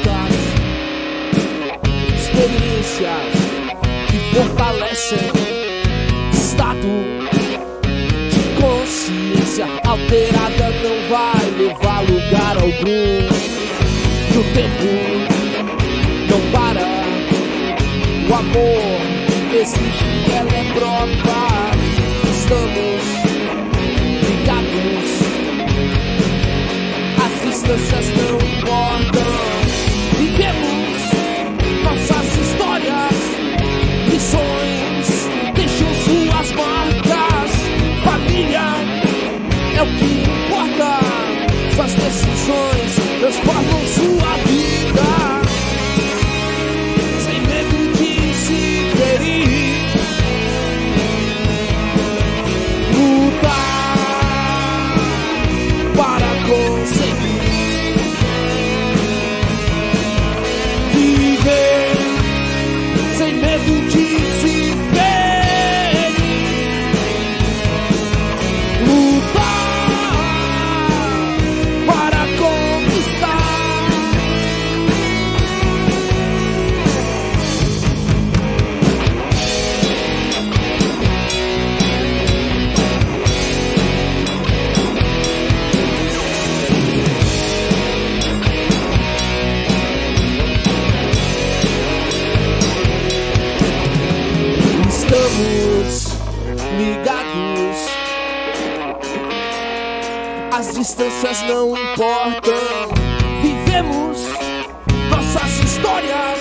contatos, experiências que fortalecem estado de consciência alterada. Não vai levar lugar algum, que o tempo não para, o amor exige, ela é prova. Estamos ligados, as distâncias não importam. Vivemos nossas histórias, missões deixam suas marcas. Família é o que importa, suas decisões transformam sua vida. Sem medo de se ferir, lutar para conseguir viver, sem medo de se ferir, lutar para ligados, as distâncias não importam. Vivemos nossas histórias,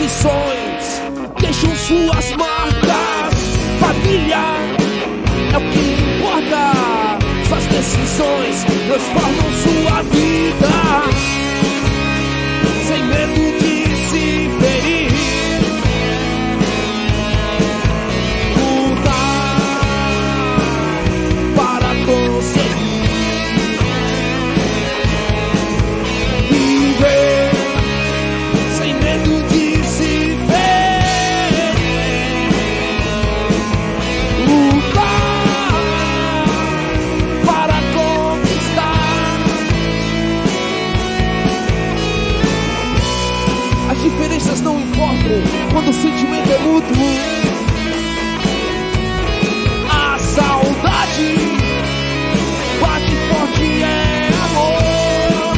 missões deixam suas marcas. Família é o que importa, suas decisões transformam sua vida. Sem medo de se ferir, não importam quando o sentimento é mútuo. A saudade bate forte, é amor.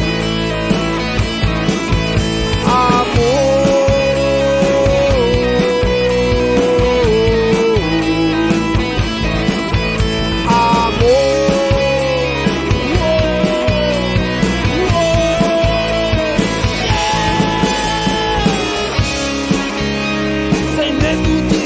Sem medo de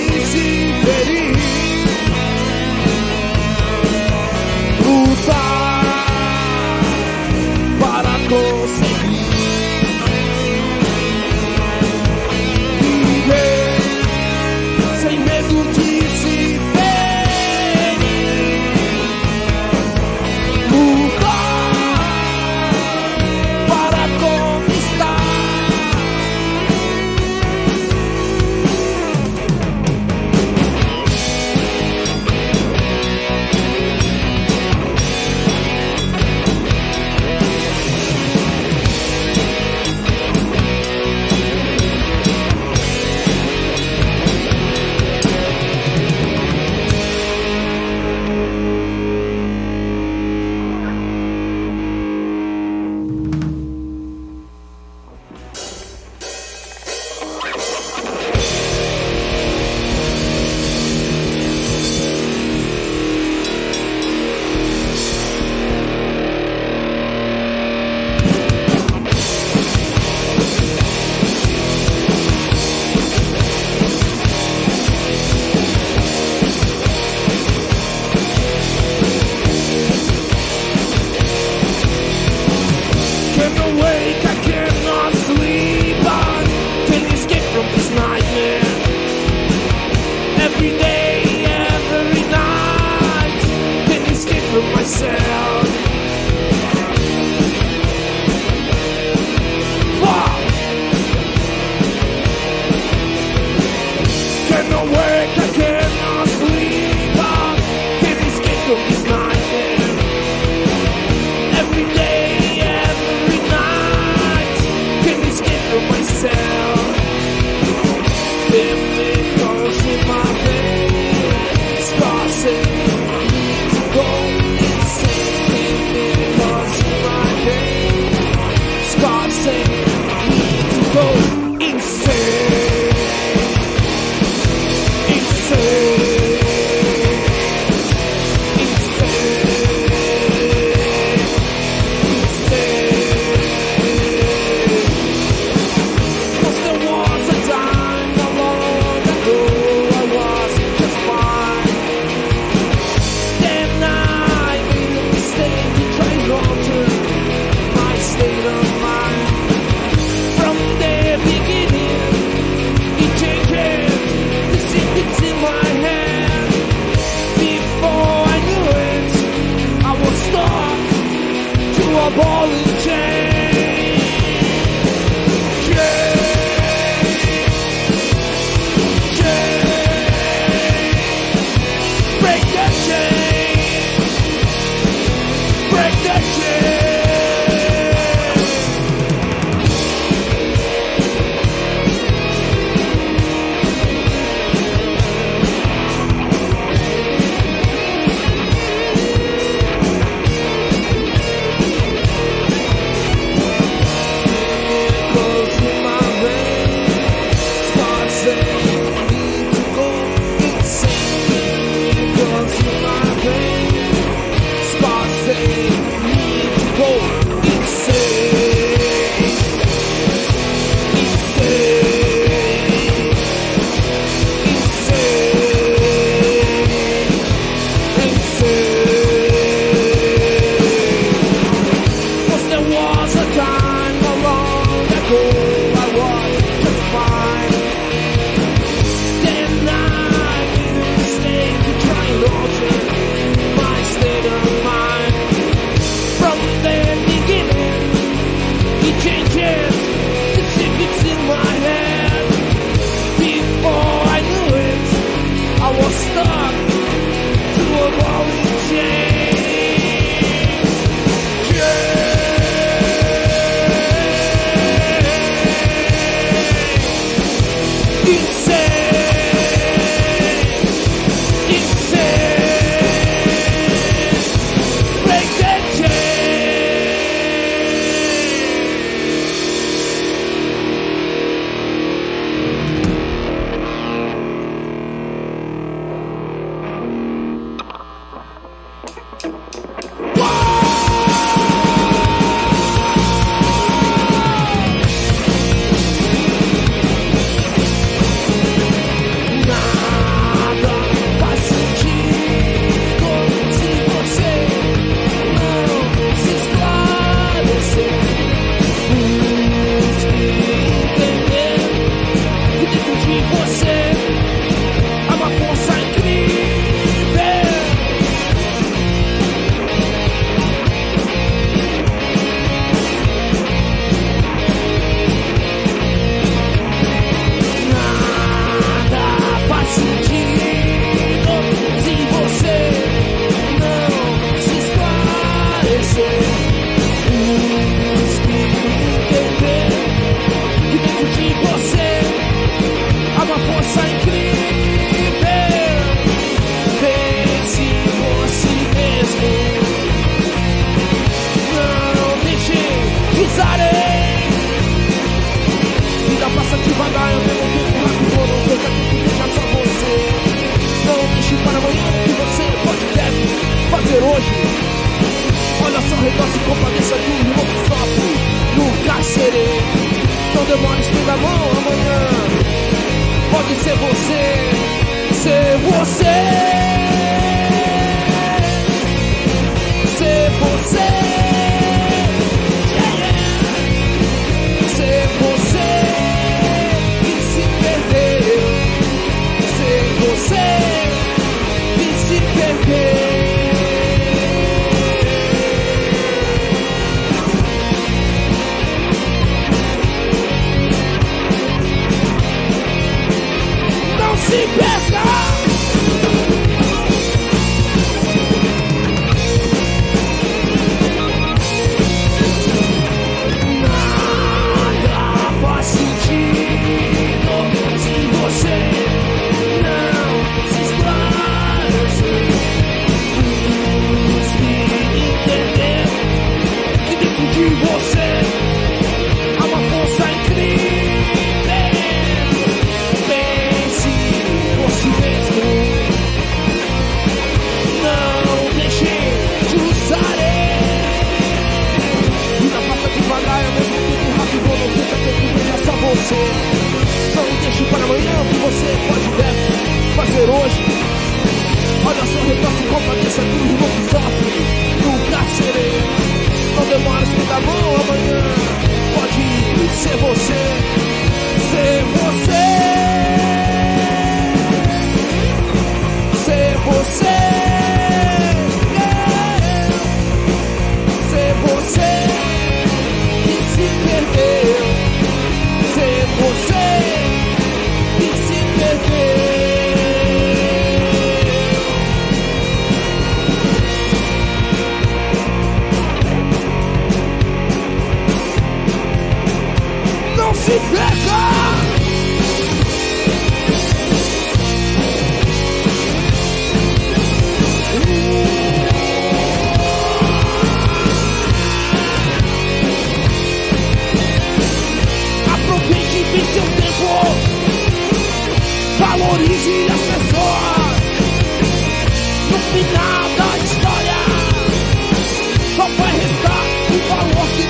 Valor que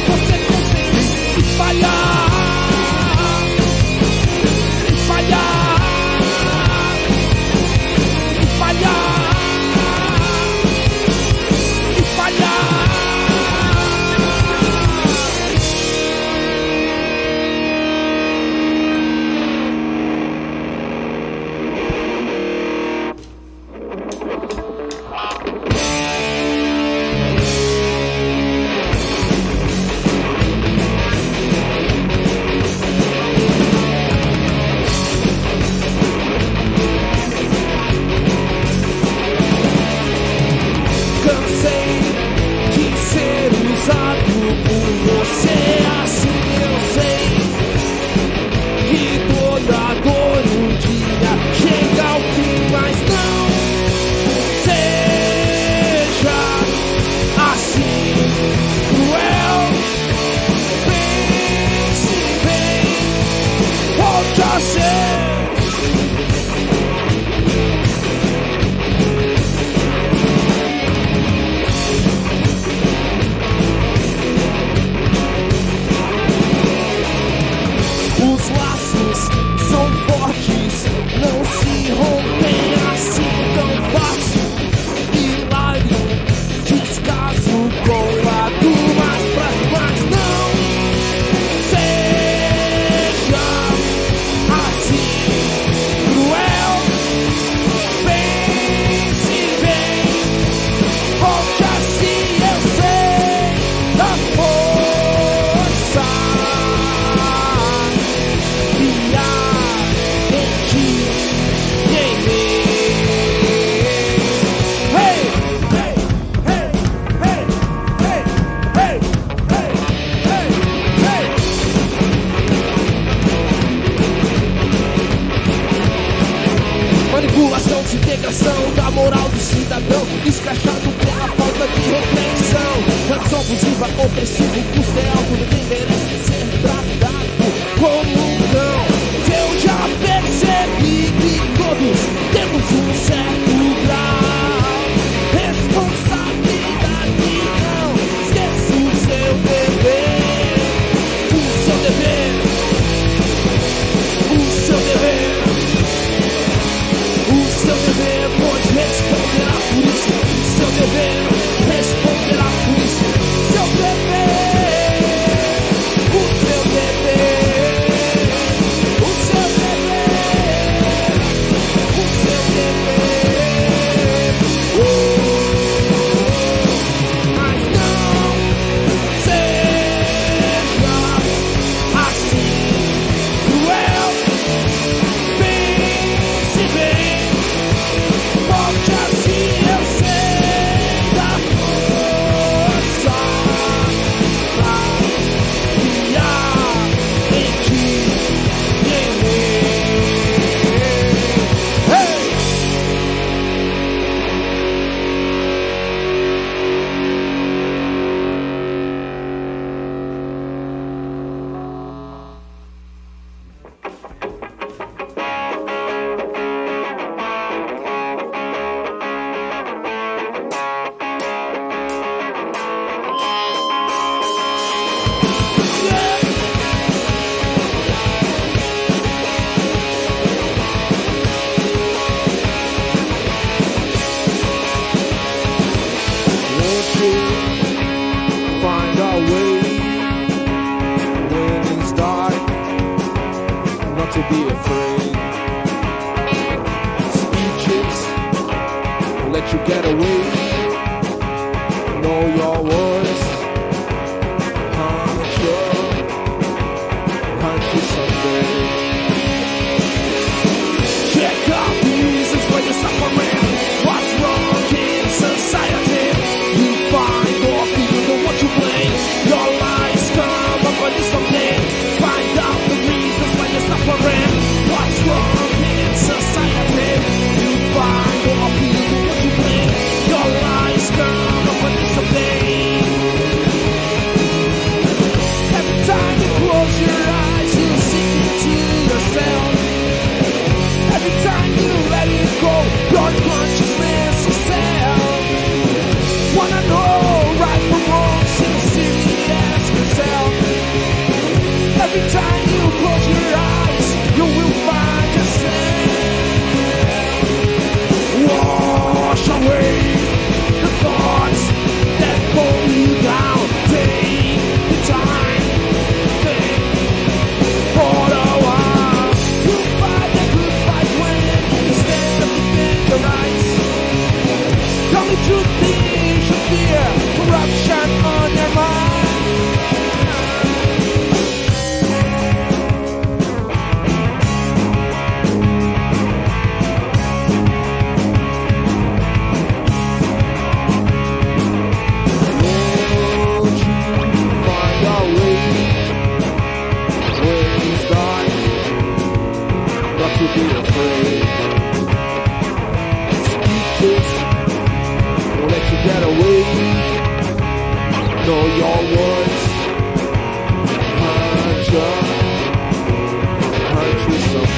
você consegue espalhar. degradação da moral do cidadão, escrachado pela falta de reflexão. Reação abusiva, opressiva, o custo é alto, ninguém merece ser tratado como um cão. Eu já percebi que todos temos um certo grau, responsabilidade não, esqueça o seu dever, o seu dever, o seu dever. Seu dever, pois responderá por isso. Seu dever, responderá por isso. Seu dever, o seu dever, o seu dever, o seu dever. Mas não seja assim cruel. Pense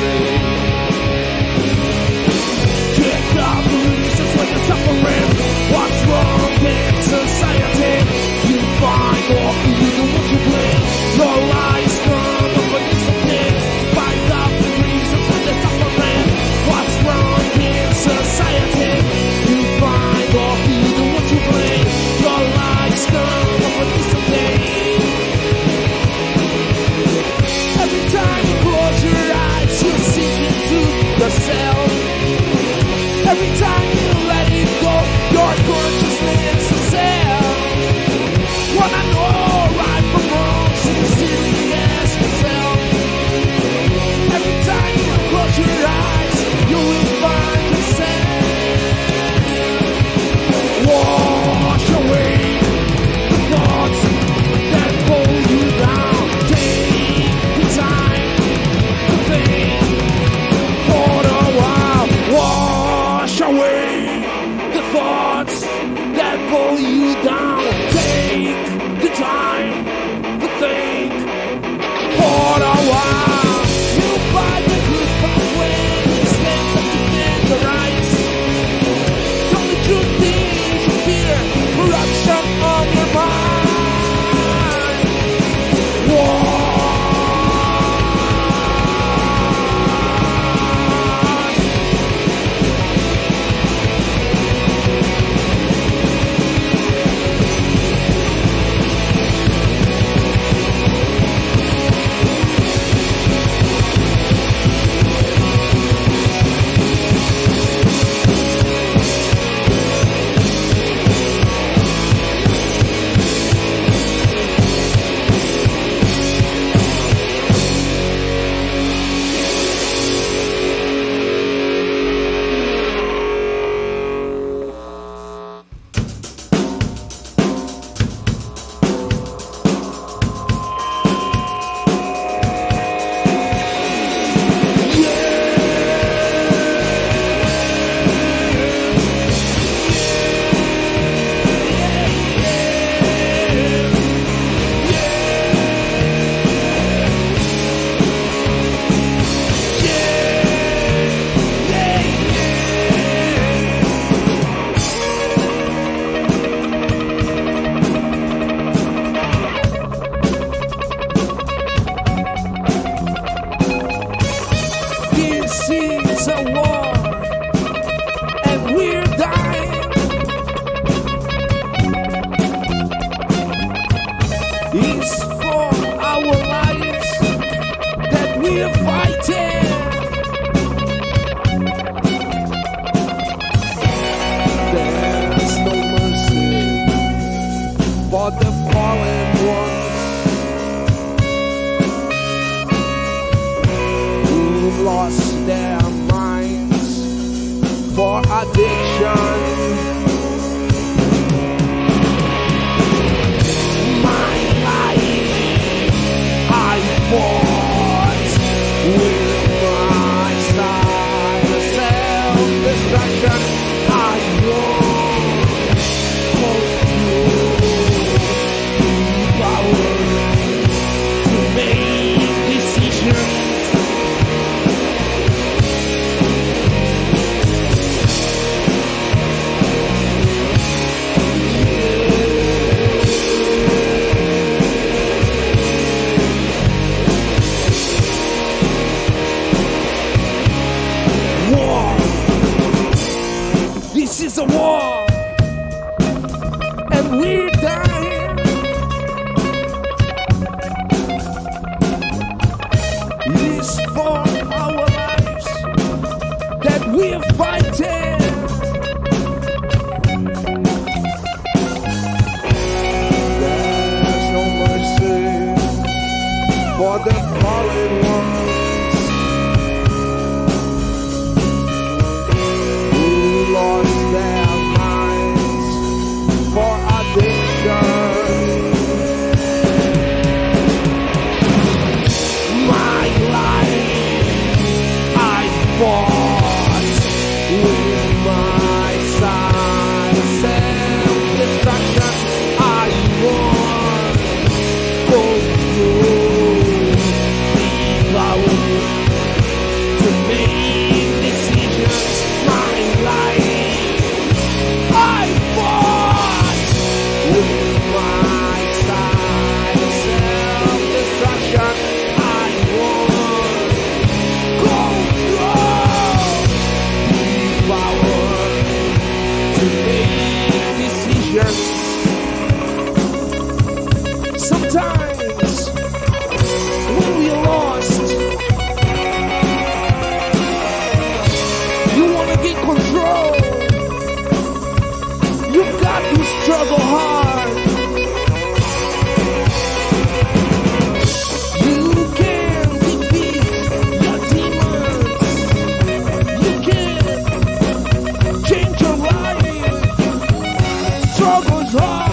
bem. Away. their minds for addiction. This is a war, and we're dying. It's for our lives that we're fighting. There's no mercy for the fallen ones. Sometimes when we are lost, you want to get control. You've got to struggle hard. You can defeat your demons. You can change your life. Struggle's hard.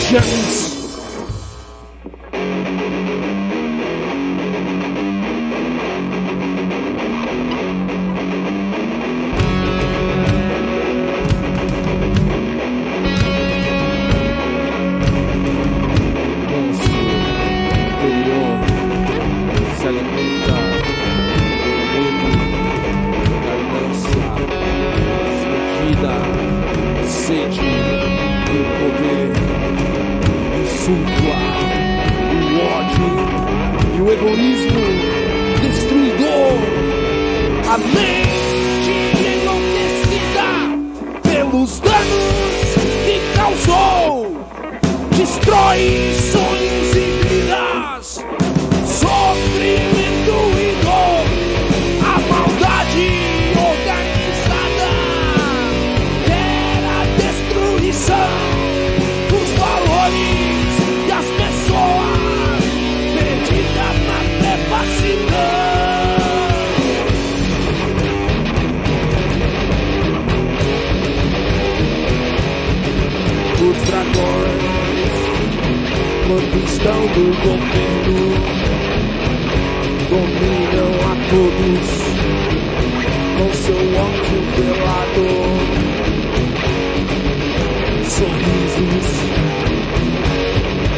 Yes. O ódio e o egoísmo destruidor, a mente enlouquecida pelos danos que causou, destrói sonhos e vidas, sofrimento e dor, a maldade organizada quer a destruição. Quando estão no governo, dominam a todos com seu ódio velado, sorrisos,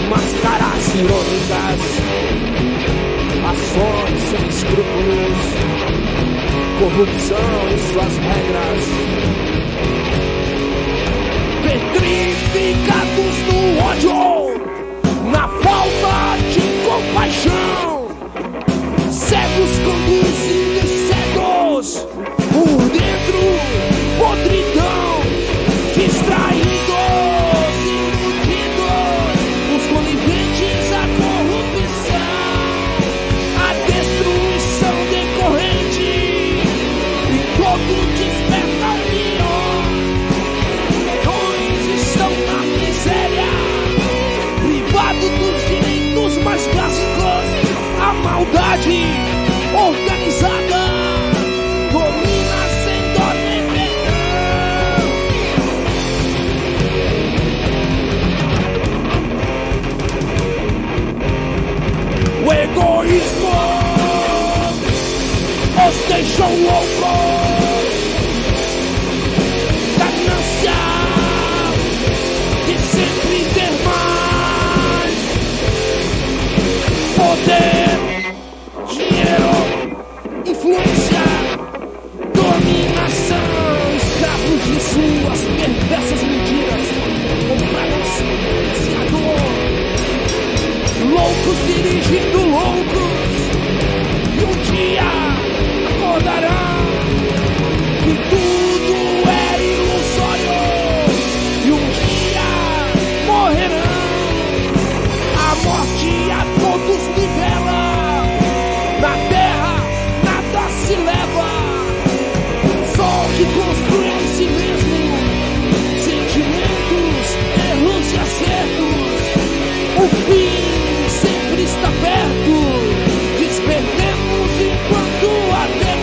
máscaras irônicas, ações sem escrúpulos. escrúpulos, corrupção e suas regras, petrificados no ódio, na falta de compaixão, cegos conduzindo cegos por dentro, podridão, distraídos. Mais básicos, a maldade organizada domina sem dó nem perdão. O egoísmo os deixou loucos, ganância de sempre ter mais poder, dinheiro, influência, dominação, escravos de suas perversas medidas, comprados financiador, loucos dirigindo loucos, e um dia acordarão que tudo é ilusório, e um dia morrerão, a morte a todos nivela, na terra nada se leva, só que construi em si mesmo sentimentos, erros e acertos. O fim sempre está perto, desperdemos enquanto há tempo.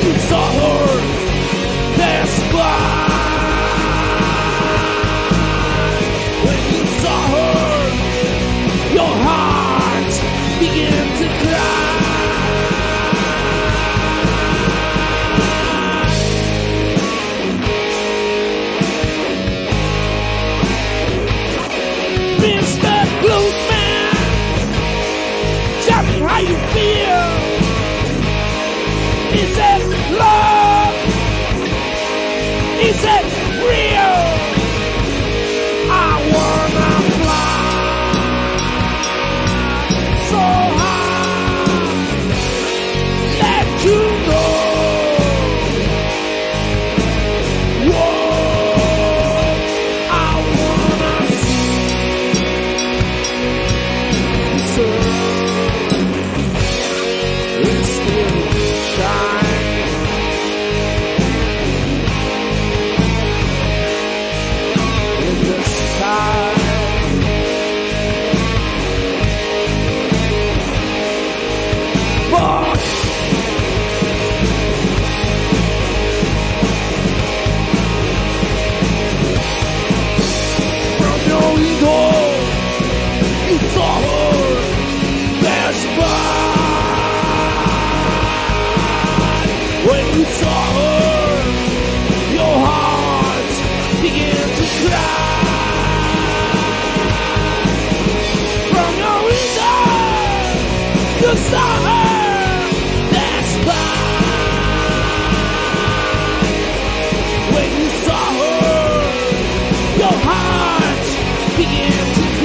It's all He says, love. He says, Rio. I wanna fly so high. Let you know. When you saw her, your heart began to cry. From your window, you saw her, that's fine. When you saw her, your heart began to cry.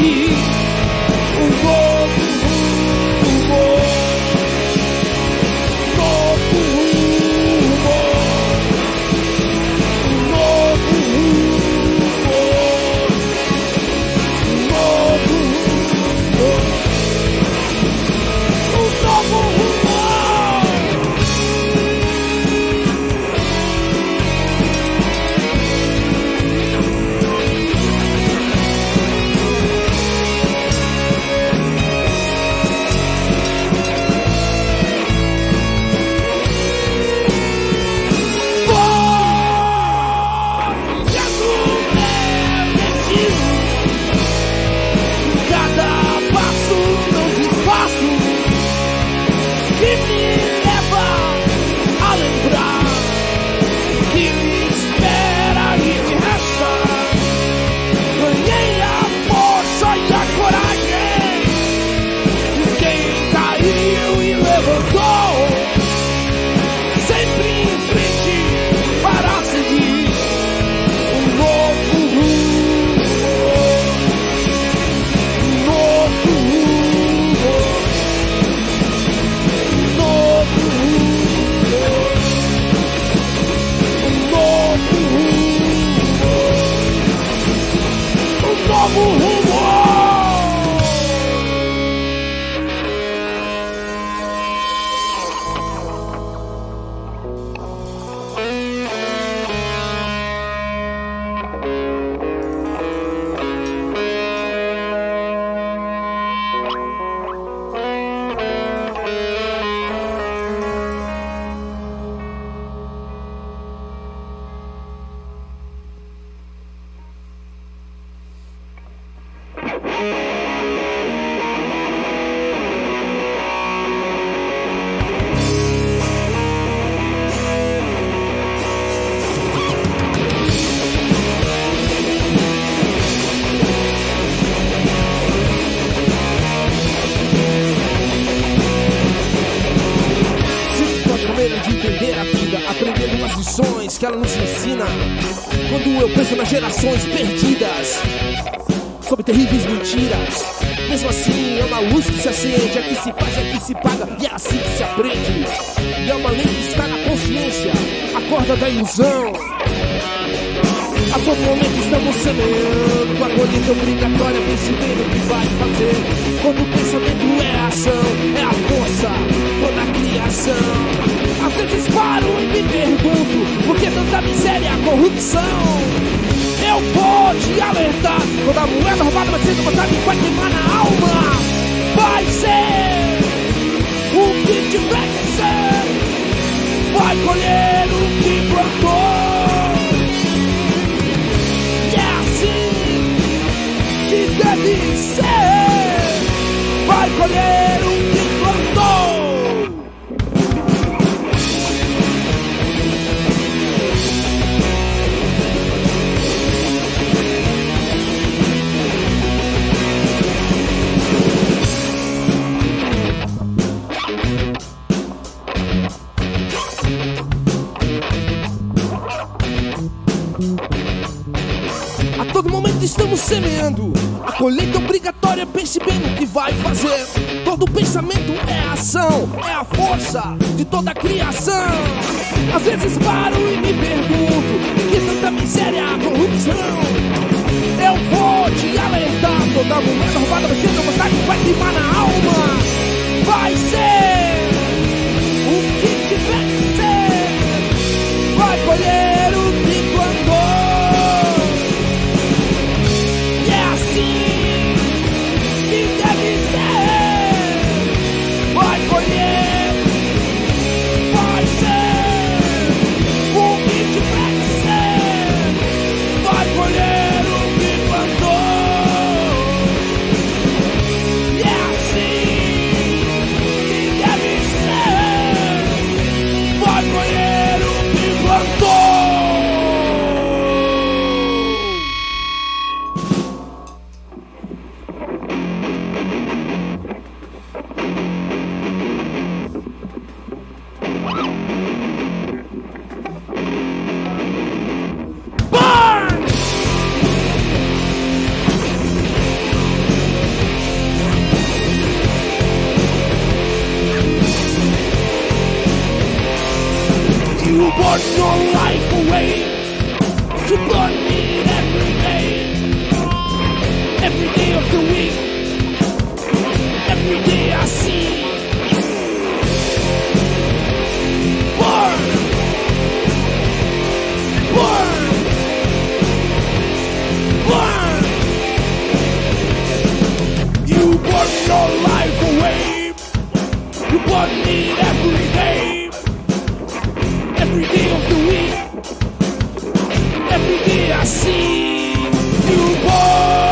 seguir um que ela nos ensina. Quando eu penso nas gerações perdidas sob terríveis mentiras, mesmo assim é uma luz que se acende. É que se faz, é que se paga, e é assim que se aprende. E é uma lei que está na consciência, a corda da ilusão. A todo momento estamos semeando a colheita obrigatória, vem se vendo o que vai fazer. Quando o pensamento é a ação, é a força, toda a criação. Às vezes paro e me pergunto por que tanta miséria e a corrupção. Eu vou te alertar, quando a moeda roubada vai ser botada e vai queimar na alma. Vai ser o que tiver que ser, vai colher o que plantou. E é assim que deve ser, vai colher o que plantou. Estamos semeando a colheita obrigatória, pense bem no que vai fazer. Todo pensamento é a ação, é a força de toda a criação. Às vezes paro e me pergunto, que tanta miséria, a corrupção. Eu vou te alertar, toda moeda roubada vai ser vontade, vai queimar na alma. Vai ser o que tiver que ser, vai colher o que plantou. Vai colher o que plantou. You burn your life away. You burn me every day of the week. Every day I see. Burn, burn, burn. You burn your life away. You burn me every day. Every day of the week. Every day I see. You burn.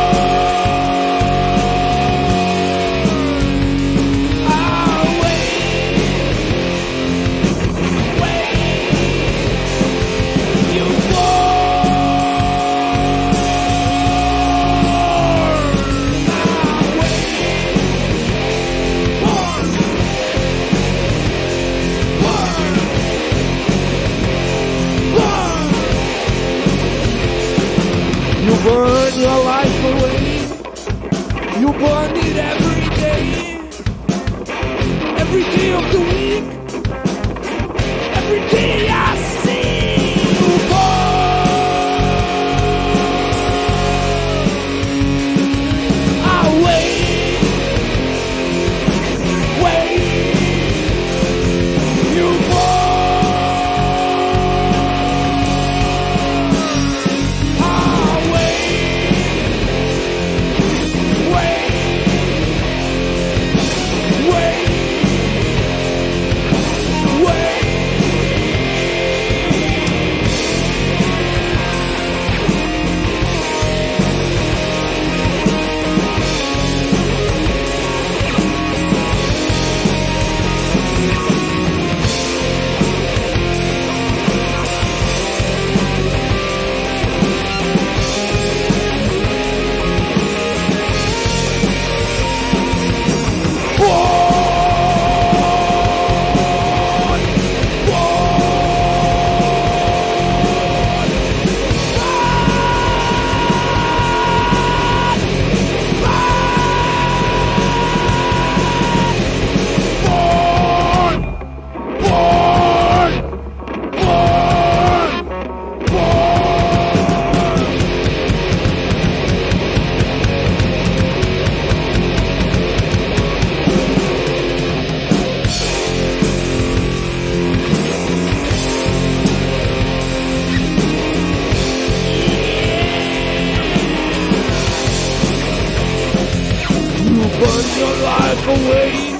Burn your life away. You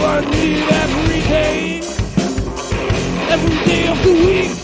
burn it every day. Every day of the week. Every day I see you burn. Burn it every day of the week.